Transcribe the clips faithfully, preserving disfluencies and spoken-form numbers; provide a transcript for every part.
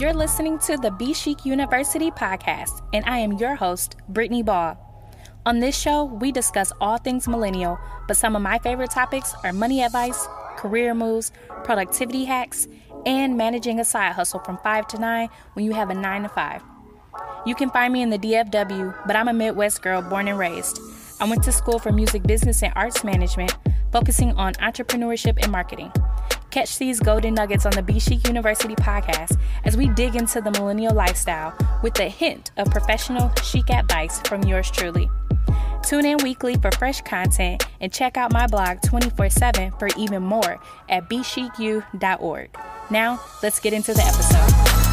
You're listening to the Be Chic University podcast, and I am your host, Brittany Ball. On this show, we discuss all things millennial, but some of my favorite topics are money advice, career moves, productivity hacks, and managing a side hustle from five to nine when you have a nine to five. You can find me in the D F W, but I'm a Midwest girl born and raised. I went to school for music business and arts management, focusing on entrepreneurship and marketing. Catch these golden nuggets on the Be Chic University podcast as we dig into the millennial lifestyle with a hint of professional chic advice from yours truly. Tune in weekly for fresh content and check out my blog twenty-four seven for even more at b chic u dot org. Now, let's get into the episode.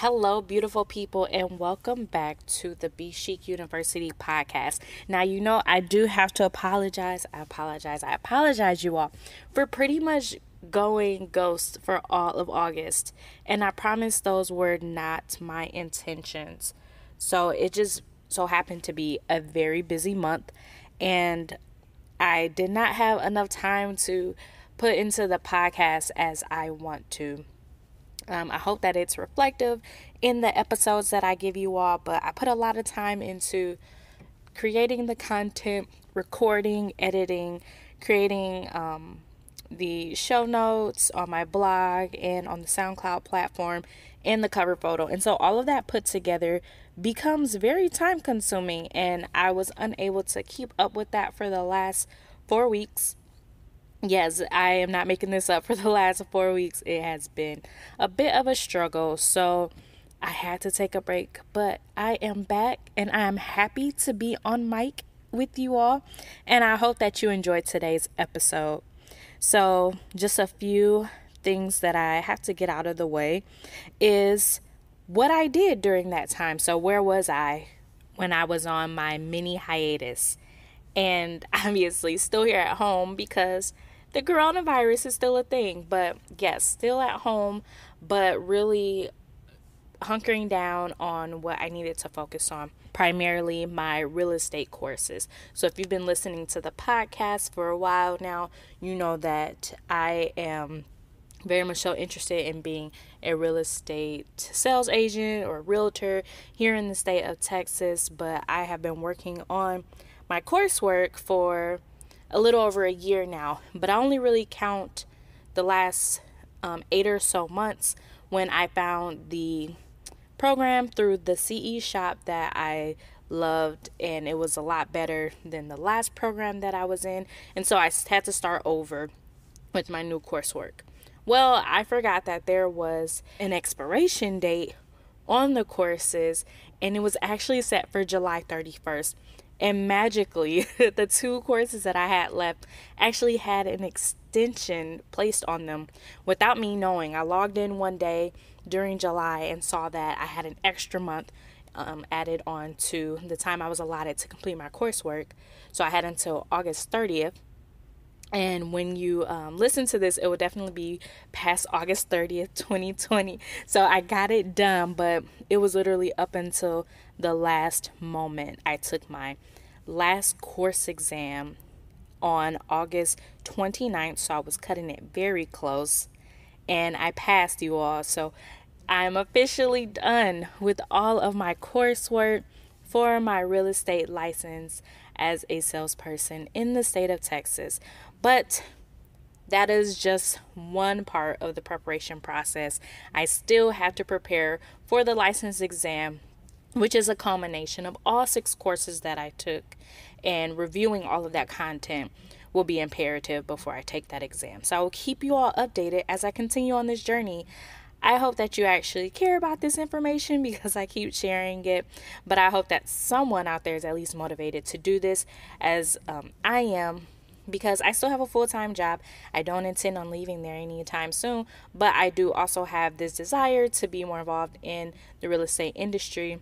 Hello, beautiful people, and welcome back to the Be Chic University podcast. Now, you know, I do have to apologize. I apologize. I apologize, you all, for pretty much going ghost for all of August. And I promise those were not my intentions. So it just so happened to be a very busy month, and I did not have enough time to put into the podcast as I want to. Um, I hope that it's reflective in the episodes that I give you all, but I put a lot of time into creating the content, recording, editing, creating um, the show notes on my blog and on the SoundCloud platform and the cover photo. And so all of that put together becomes very time consuming, and I was unable to keep up with that for the last four weeks. Yes, I am not making this up. For the last four weeks, it has been a bit of a struggle, so I had to take a break, but I am back, and I am happy to be on mic with you all, and I hope that you enjoyed today's episode. So just a few things that I have to get out of the way is what I did during that time. So where was I when I was on my mini hiatus? And obviously still here at home because the coronavirus is still a thing, but yes, still at home, but really hunkering down on what I needed to focus on, primarily my real estate courses. So if you've been listening to the podcast for a while now, you know that I am very much so interested in being a real estate sales agent or realtor here in the state of Texas, but I have been working on my coursework for a little over a year now, but I only really count the last um, eight or so months when I found the program through the C E shop that I loved, and it was a lot better than the last program that I was in, and so I had to start over with my new coursework. Well, I forgot that there was an expiration date on the courses, and it was actually set for July thirty-first. And magically, the two courses that I had left actually had an extension placed on them without me knowing. I logged in one day during July and saw that I had an extra month um, added on to the time I was allotted to complete my coursework. So I had until August thirtieth. And when you um, listen to this, it will definitely be past August thirtieth, twenty twenty. So I got it done, but it was literally up until the last moment. I took my last course exam on August twenty-ninth, so I was cutting it very close, and I passed, you all. So I'm officially done with all of my coursework for my real estate license as a salesperson in the state of Texas. But that is just one part of the preparation process. I still have to prepare for the license exam, which is a culmination of all six courses that I took, and reviewing all of that content will be imperative before I take that exam. So I will keep you all updated as I continue on this journey. I hope that you actually care about this information because I keep sharing it, but I hope that someone out there is at least motivated to do this as um, I am, because I still have a full-time job. I don't intend on leaving there anytime soon, but I do also have this desire to be more involved in the real estate industry,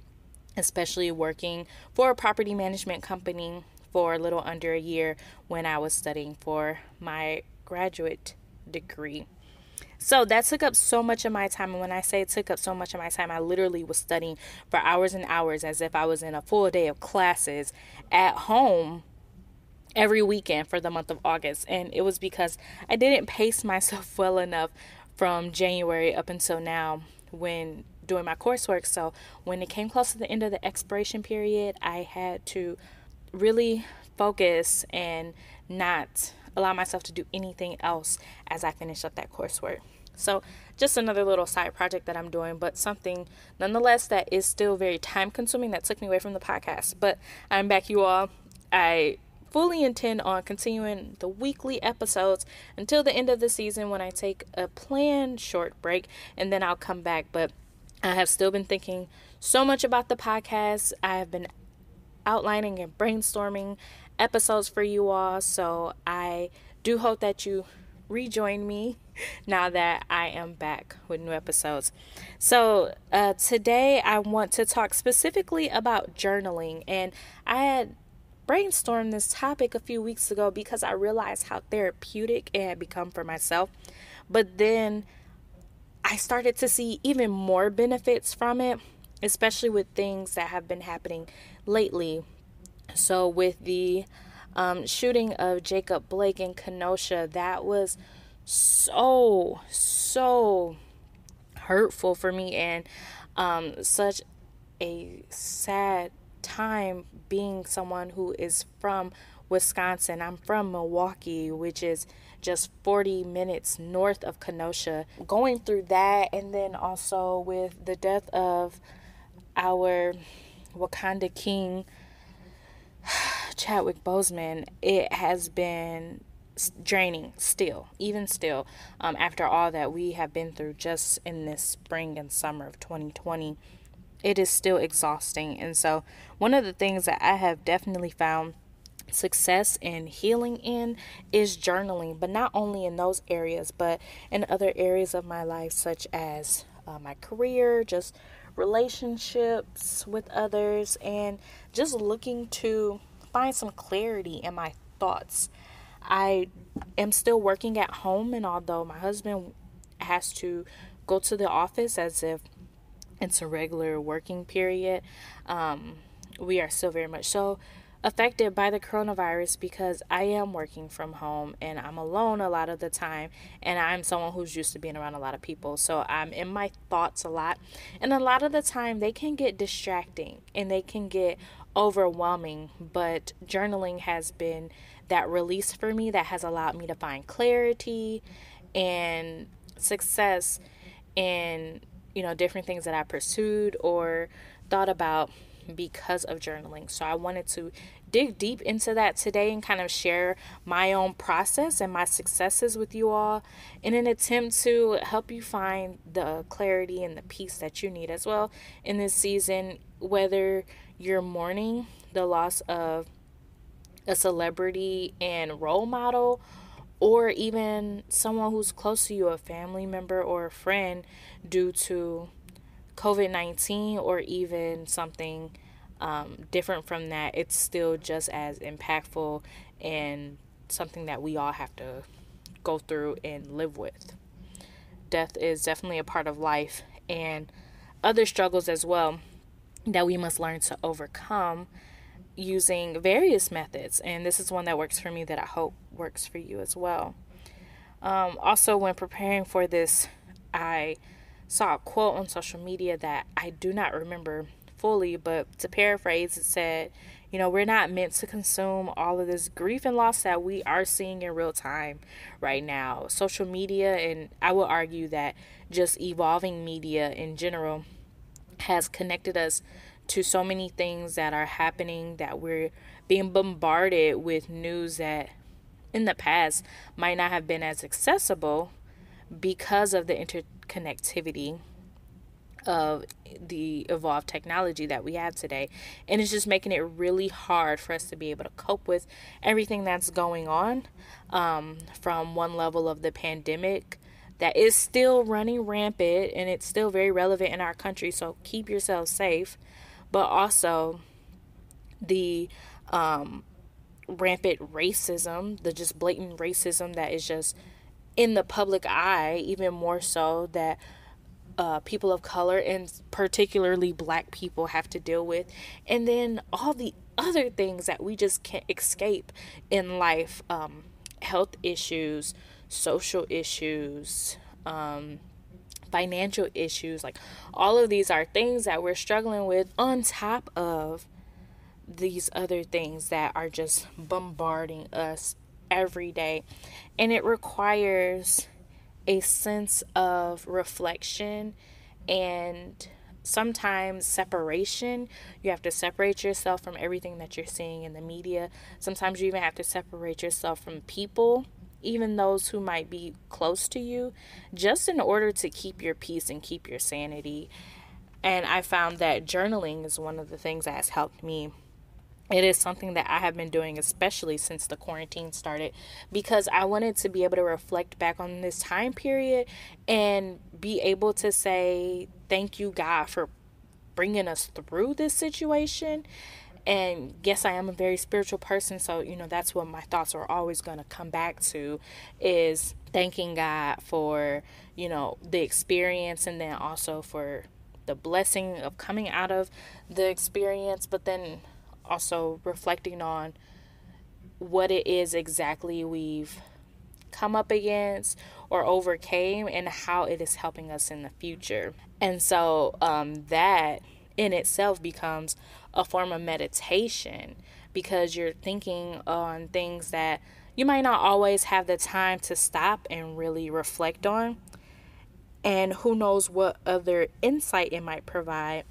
especially working for a property management company for a little under a year when I was studying for my graduate degree. So that took up so much of my time. And when I say it took up so much of my time, I literally was studying for hours and hours as if I was in a full day of classes at home every weekend for the month of August. And it was because I didn't pace myself well enough from January up until now when doing my coursework. So when it came close to the end of the expiration period, I had to really focus and not allow myself to do anything else as I finish up that coursework. So just another little side project that I'm doing, but something nonetheless that is still very time consuming that took me away from the podcast. But I'm back, you all. I fully intend on continuing the weekly episodes until the end of the season when I take a planned short break, and then I'll come back. But I have still been thinking so much about the podcast. I have been outlining and brainstorming episodes for you all. So I do hope that you rejoin me now that I am back with new episodes. So uh, today I want to talk specifically about journaling. And I had brainstormed this topic a few weeks ago because I realized how therapeutic it had become for myself. But then I started to see even more benefits from it, especially with things that have been happening lately. So with the um, shooting of Jacob Blake in Kenosha, that was so, so hurtful for me, and um, such a sad time being someone who is from Wisconsin. I'm from Milwaukee, which is just forty minutes north of Kenosha. Going through that, and then also with the death of our Wakanda king, Chadwick Boseman, it has been draining still, even still, um, after all that we have been through just in this spring and summer of twenty twenty. It is still exhausting. And so one of the things that I have definitely found success and healing in is journaling, but not only in those areas, but in other areas of my life, such as uh, my career, just relationships with others, and just looking to find some clarity in my thoughts. I am still working at home, and although my husband has to go to the office as if it's a regular working period, um, we are still very much so affected by the coronavirus because I am working from home and I'm alone a lot of the time, and I'm someone who's used to being around a lot of people, so I'm in my thoughts a lot, and a lot of the time they can get distracting and they can get overwhelming. But journaling has been that release for me that has allowed me to find clarity and success in, you know, different things that I pursued or thought about because of journaling. So I wanted to dig deep into that today and kind of share my own process and my successes with you all in an attempt to help you find the clarity and the peace that you need as well in this season, whether you're mourning the loss of a celebrity and role model, or even someone who's close to you, a family member or a friend, due to covid nineteen, or even something um, different from that. It's still just as impactful and something that we all have to go through and live with. Death is definitely a part of life, and other struggles as well that we must learn to overcome using various methods. And this is one that works for me that I hope works for you as well. Um, also, when preparing for this, I saw a quote on social media that I do not remember fully, but to paraphrase, it said, you know, we're not meant to consume all of this grief and loss that we are seeing in real time right now. Social media, and I will argue that just evolving media in general, has connected us to so many things that are happening, that we're being bombarded with news that in the past might not have been as accessible because of the inter connectivity of the evolved technology that we have today. And it's just making it really hard for us to be able to cope with everything that's going on, um, from one level of the pandemic that is still running rampant, and it's still very relevant in our country, so keep yourselves safe, but also the um, rampant racism, the just blatant racism that is just in the public eye, even more so, that uh, people of color and particularly black people have to deal with. And then all the other things that we just can't escape in life, um, health issues, social issues, um, financial issues, like all of these are things that we're struggling with on top of these other things that are just bombarding us every day. And it requires a sense of reflection and sometimes separation. You have to separate yourself from everything that you're seeing in the media. Sometimes you even have to separate yourself from people, even those who might be close to you, just in order to keep your peace and keep your sanity. And I found that journaling is one of the things that has helped me. It is something that I have been doing, especially since the quarantine started, because I wanted to be able to reflect back on this time period and be able to say, thank you, God, for bringing us through this situation. And yes, I am a very spiritual person, so, you know, that's what my thoughts are always going to come back to, is thanking God for, you know, the experience, and then also for the blessing of coming out of the experience, but then also reflecting on what it is exactly we've come up against or overcame and how it is helping us in the future. And so um, that in itself becomes a form of meditation, because you're thinking on things that you might not always have the time to stop and really reflect on. And who knows what other insight it might provide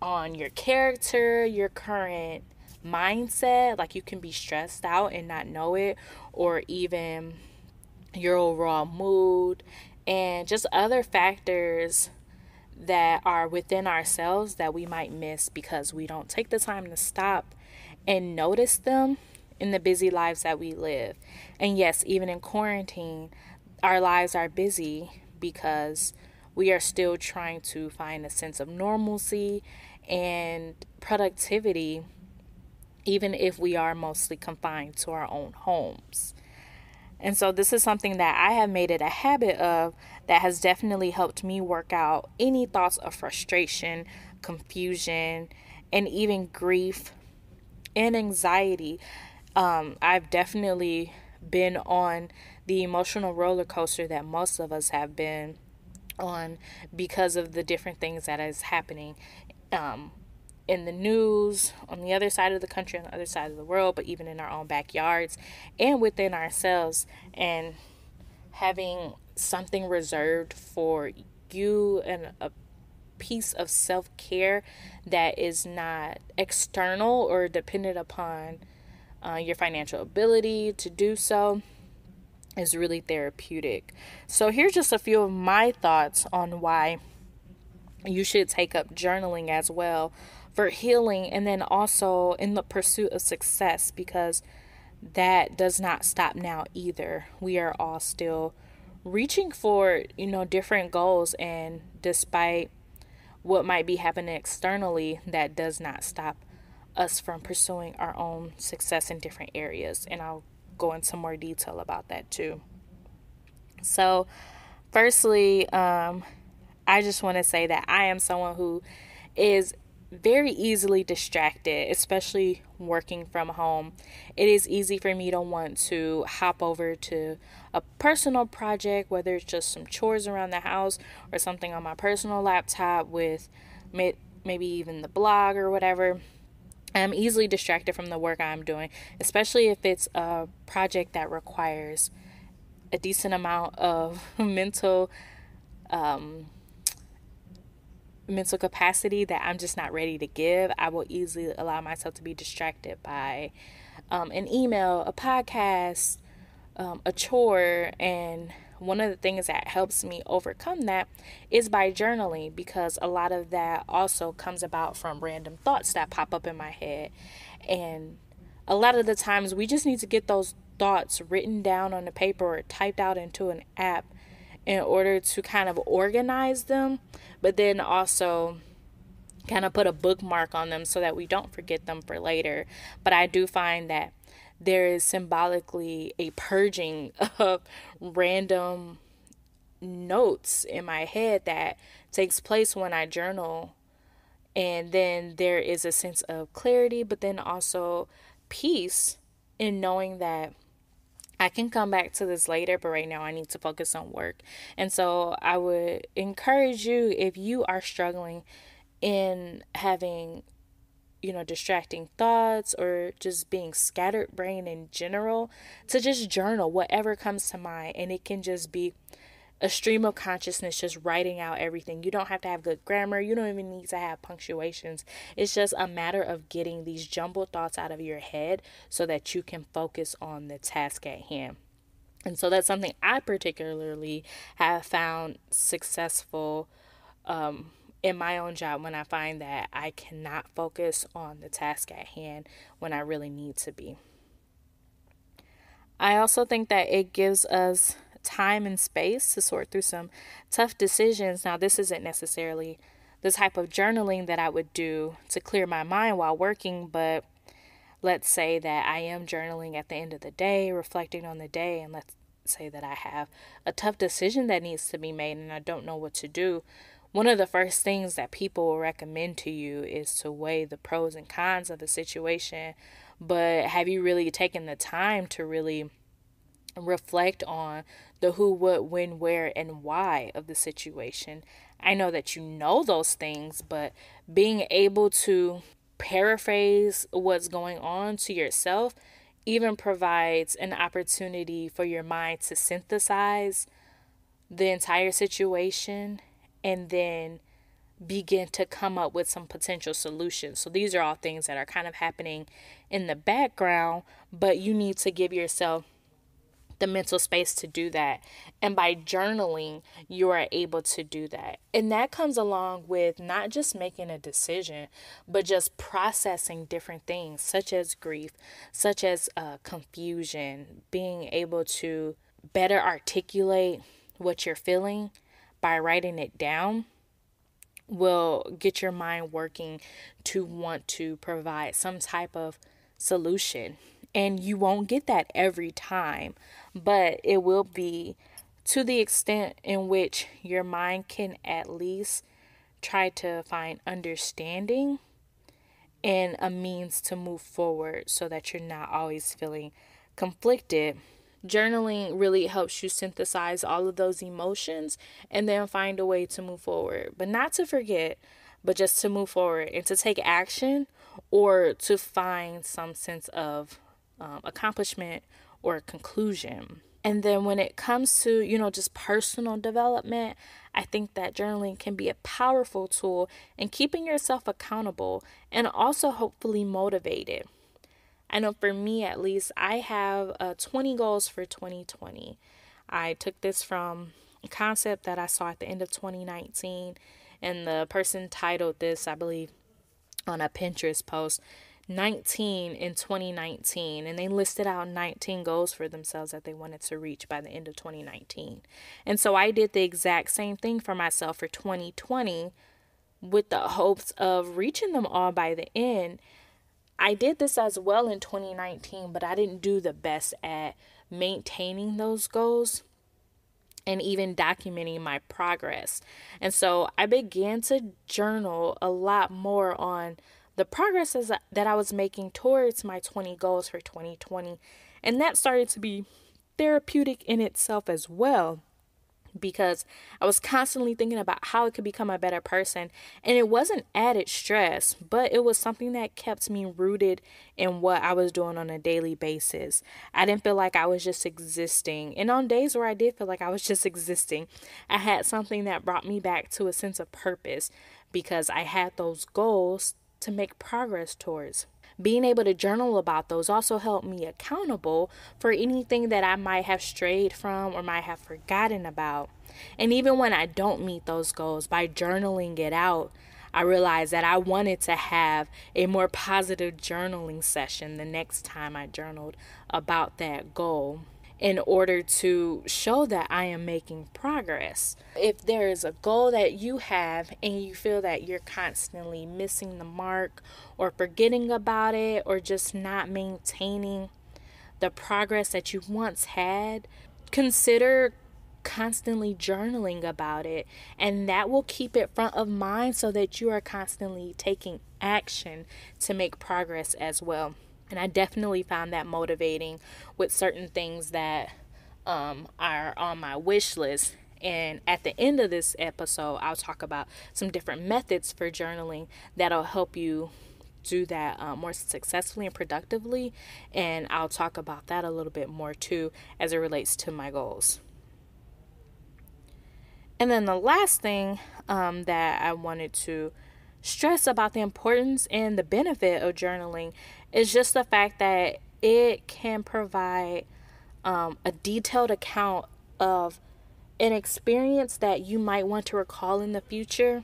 on your character, your current mindset. Like, you can be stressed out and not know it, or even your overall mood and just other factors that are within ourselves that we might miss because we don't take the time to stop and notice them in the busy lives that we live. And yes, even in quarantine, our lives are busy because we are still trying to find a sense of normalcy and productivity, even if we are mostly confined to our own homes. And so this is something that I have made it a habit of that has definitely helped me work out any thoughts of frustration, confusion, and even grief and anxiety. Um, I've definitely been on the emotional roller coaster that most of us have been on because of the different things that is happening um, in the news, on the other side of the country, on the other side of the world, but even in our own backyards and within ourselves. And having something reserved for you and a piece of self-care that is not external or dependent upon uh, your financial ability to do so is really therapeutic. So here's just a few of my thoughts on why you should take up journaling as well for healing, and then also in the pursuit of success, because that does not stop now either. We are all still reaching for, you know, different goals, and despite what might be happening externally, that does not stop us from pursuing our own success in different areas. And I'll go into more detail about that too. So firstly, um, I just want to say that I am someone who is very easily distracted, especially working from home. It is easy for me to want to hop over to a personal project, whether it's just some chores around the house or something on my personal laptop with may- maybe even the blog or whatever. I'm easily distracted from the work I'm doing, especially if it's a project that requires a decent amount of mental um, mental capacity that I'm just not ready to give. I will easily allow myself to be distracted by um, an email, a podcast, um, a chore. And one of the things that helps me overcome that is by journaling, because a lot of that also comes about from random thoughts that pop up in my head. And a lot of the times we just need to get those thoughts written down on the paper or typed out into an app in order to kind of organize them, but then also kind of put a bookmark on them so that we don't forget them for later. But I do find that there is symbolically a purging of random notes in my head that takes place when I journal. And then there is a sense of clarity, but then also peace in knowing that I can come back to this later, but right now I need to focus on work. And so I would encourage you, if you are struggling in having, you know, distracting thoughts or just being scattered brain in general, to just journal whatever comes to mind. And it can just be a stream of consciousness, just writing out everything. You don't have to have good grammar. You don't even need to have punctuations. It's just a matter of getting these jumbled thoughts out of your head so that you can focus on the task at hand. And so that's something I particularly have found successful um, in my own job, when I find that I cannot focus on the task at hand when I really need to be. I also think that it gives us time and space to sort through some tough decisions. Now, this isn't necessarily the type of journaling that I would do to clear my mind while working, but let's say that I am journaling at the end of the day, reflecting on the day, and let's say that I have a tough decision that needs to be made and I don't know what to do. One of the first things that people will recommend to you is to weigh the pros and cons of the situation, but have you really taken the time to really reflect on the who, what, when, where, and why of the situation? I know that you know those things, but being able to paraphrase what's going on to yourself even provides an opportunity for your mind to synthesize the entire situation and then begin to come up with some potential solutions. So these are all things that are kind of happening in the background, but you need to give yourself the mental space to do that. And by journaling, you are able to do that. And that comes along with not just making a decision, but just processing different things, such as grief, such as uh, confusion, being able to better articulate what you're feeling by writing it down will get your mind working to want to provide some type of solution. And you won't get that every time, but it will be to the extent in which your mind can at least try to find understanding and a means to move forward so that you're not always feeling conflicted. Journaling really helps you synthesize all of those emotions and then find a way to move forward, but not to forget, but just to move forward and to take action or to find some sense of Um, accomplishment or conclusion. And then when it comes to, you know, just personal development, I think that journaling can be a powerful tool in keeping yourself accountable and also hopefully motivated. I know for me, at least, I have uh, twenty goals for twenty twenty. I took this from a concept that I saw at the end of twenty nineteen, and the person titled this, I believe, on a Pinterest post, nineteen in twenty nineteen, and they listed out nineteen goals for themselves that they wanted to reach by the end of twenty nineteen. And so I did the exact same thing for myself for twenty twenty with the hopes of reaching them all by the end. I did this as well in twenty nineteen, but I didn't do the best at maintaining those goals and even documenting my progress. And so I began to journal a lot more on the progress that I was making towards my twenty goals for twenty twenty. And that started to be therapeutic in itself as well, because I was constantly thinking about how I could become a better person. And it wasn't added stress, but it was something that kept me rooted in what I was doing on a daily basis. I didn't feel like I was just existing. And on days where I did feel like I was just existing, I had something that brought me back to a sense of purpose, because I had those goals to make progress towards. Being able to journal about those also helped me accountable for anything that I might have strayed from or might have forgotten about. And even when I don't meet those goals, by journaling it out, I realized that I wanted to have a more positive journaling session the next time I journaled about that goal, in order to show that I am making progress. If there is a goal that you have and you feel that you're constantly missing the mark or forgetting about it or just not maintaining the progress that you once had, consider constantly journaling about it, and that will keep it front of mind so that you are constantly taking action to make progress as well. And I definitely found that motivating with certain things that um, are on my wish list. And at the end of this episode, I'll talk about some different methods for journaling that'll help you do that uh, more successfully and productively. And I'll talk about that a little bit more too, as it relates to my goals. And then the last thing um, that I wanted to stress about the importance and the benefit of journaling is just the fact that it can provide um, a detailed account of an experience that you might want to recall in the future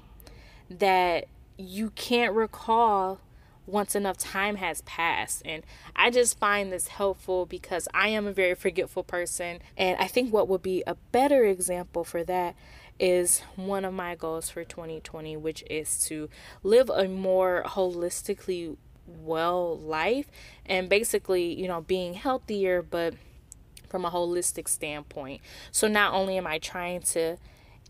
that you can't recall once enough time has passed. And I just find this helpful because I am a very forgetful person. And I think what would be a better example for that is one of my goals for twenty twenty, which is to live a more holistically well life, and basically, you know, being healthier, but from a holistic standpoint. So not only am I trying to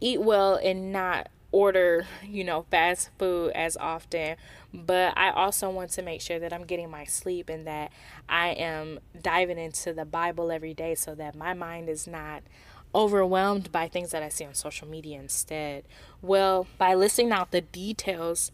eat well and not order, you know, fast food as often, but I also want to make sure that I'm getting my sleep and that I am diving into the Bible every day so that my mind is not overwhelmed by things that I see on social media instead. Well, by listing out the details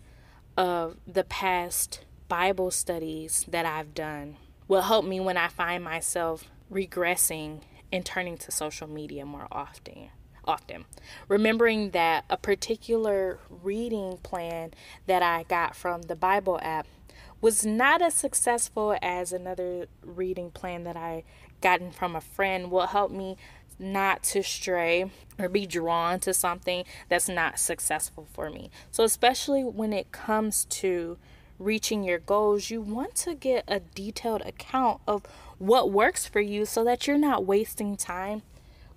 of the past Bible studies that I've done will help me when I find myself regressing and turning to social media more often. Often, remembering that a particular reading plan that I got from the Bible app was not as successful as another reading plan that I gotten from a friend will help me not to stray or be drawn to something that's not successful for me. So especially when it comes to reaching your goals, you want to get a detailed account of what works for you so that you're not wasting time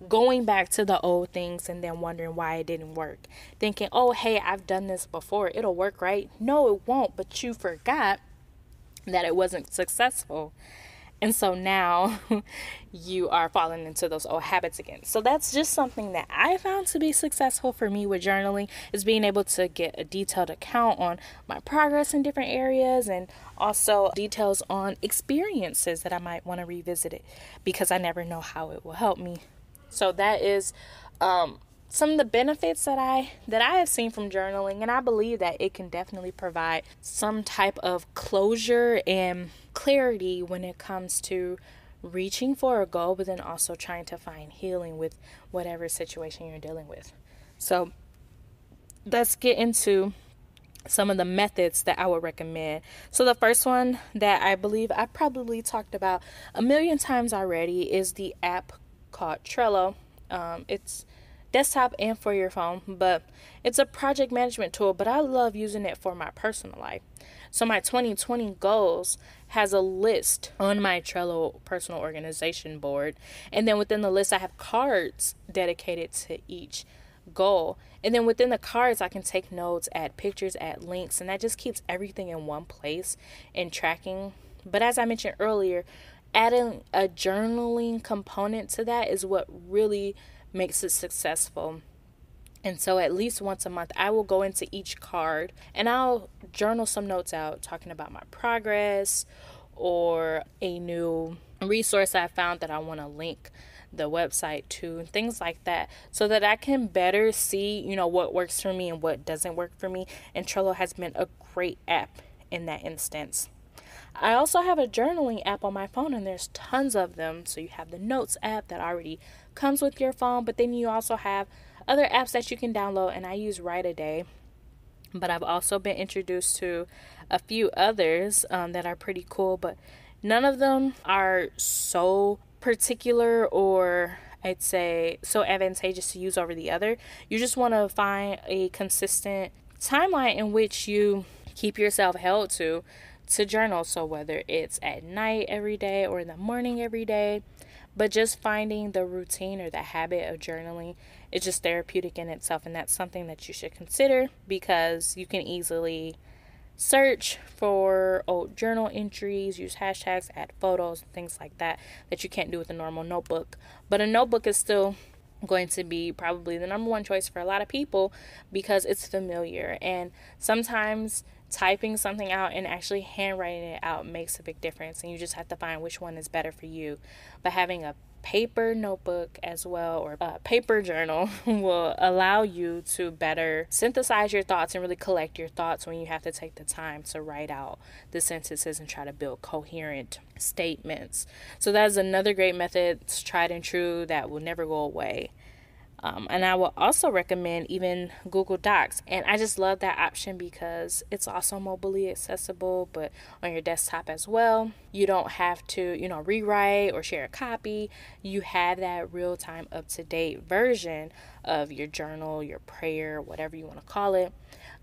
going back to the old things and then wondering why it didn't work. Thinking, oh, hey, I've done this before. It'll work, right? No, it won't. But you forgot that it wasn't successful. And so now you are falling into those old habits again. So that's just something that I found to be successful for me with journaling, is being able to get a detailed account on my progress in different areas, and also details on experiences that I might want to revisit it, because I never know how it will help me. So that is um, some of the benefits that I that I have seen from journaling. And I believe that it can definitely provide some type of closure and clarity when it comes to reaching for a goal, but then also trying to find healing with whatever situation you're dealing with. So let's get into some of the methods that I would recommend. So the first one that I believe I probably talked about a million times already is the app called Trello. Um, it's desktop and for your phone, but it's a project management tool, but I love using it for my personal life. So my twenty twenty goals has a list on my Trello personal organization board, and then within the list I have cards dedicated to each goal, and then within the cards I can take notes, add pictures, add links, and that just keeps everything in one place and tracking. But as I mentioned earlier, adding a journaling component to that is what really makes it successful. And so at least once a month, I will go into each card and I'll journal some notes out talking about my progress or a new resource I found that I want to link the website to and things like that, so that I can better see, you know, what works for me and what doesn't work for me. And Trello has been a great app in that instance. I also have a journaling app on my phone, and there's tons of them. So you have the Notes app that already comes with your phone, but then you also have other apps that you can download, and I use Write a Day. But I've also been introduced to a few others um, that are pretty cool, but none of them are so particular, or I'd say so advantageous to use over the other. You just want to find a consistent timeline in which you keep yourself held to to journal. So whether it's at night every day or in the morning every day, but just finding the routine or the habit of journaling is just therapeutic in itself. And that's something that you should consider, because you can easily search for old journal entries, use hashtags, add photos, things like that that you can't do with a normal notebook. But a notebook is still going to be probably the number one choice for a lot of people because it's familiar, and sometimes typing something out and actually handwriting it out makes a big difference, and you just have to find which one is better for you. But having a paper notebook as well, or a paper journal, will allow you to better synthesize your thoughts and really collect your thoughts when you have to take the time to write out the sentences and try to build coherent statements. So that is another great method. It's tried and true, that will never go away. Um, and I will also recommend even Google Docs. And I just love that option because it's also mobilely accessible, but on your desktop as well. You don't have to, you know, rewrite or share a copy. You have that real-time, up-to-date version of your journal, your prayer, whatever you want to call it,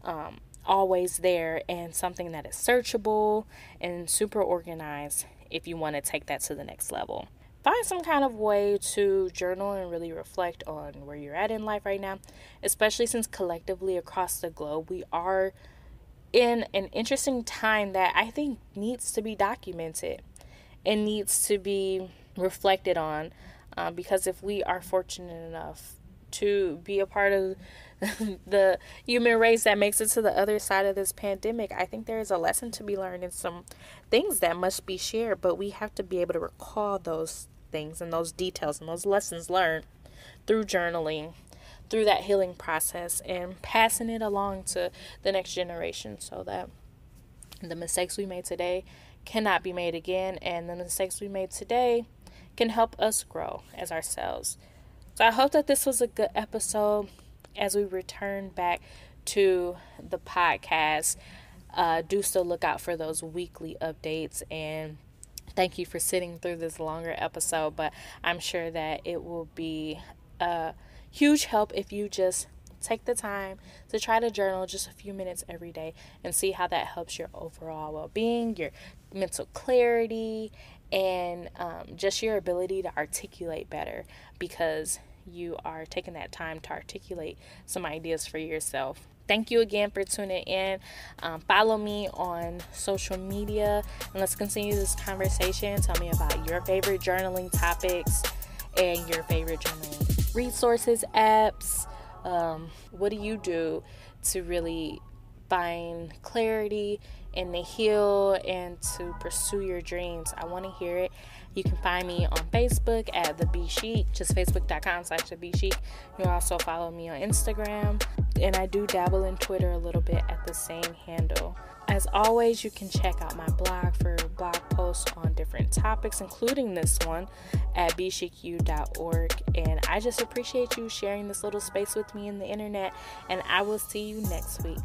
um, always there, and something that is searchable and super organized if you want to take that to the next level. Find some kind of way to journal and really reflect on where you're at in life right now, especially since collectively across the globe, we are in an interesting time that I think needs to be documented and needs to be reflected on, um, because if we are fortunate enough to be a part of the human race that makes it to the other side of this pandemic, I think there is a lesson to be learned and some things that must be shared, but we have to be able to recall those things and those details and those lessons learned through journaling, through that healing process, and passing it along to the next generation so that the mistakes we made today cannot be made again, and the mistakes we made today can help us grow as ourselves. So I hope that this was a good episode as we return back to the podcast. Uh, do still look out for those weekly updates, and thank you for sitting through this longer episode, but I'm sure that it will be a huge help if you just take the time to try to journal just a few minutes every day and see how that helps your overall well-being, your mental clarity, and um, just your ability to articulate better, because you are taking that time to articulate some ideas for yourself. Thank you again for tuning in. Um, follow me on social media, and let's continue this conversation. Tell me about your favorite journaling topics and your favorite journaling resources, apps. Um, what do you do to really find clarity and to heal and to pursue your dreams? I want to hear it. You can find me on Facebook at The Be Chic, just facebook.com slash The Be Chic. You can also follow me on Instagram, and I do dabble in Twitter a little bit at the same handle. As always, you can check out my blog for blog posts on different topics, including this one, at b chic u dot org. And I just appreciate you sharing this little space with me in the internet, and I will see you next week.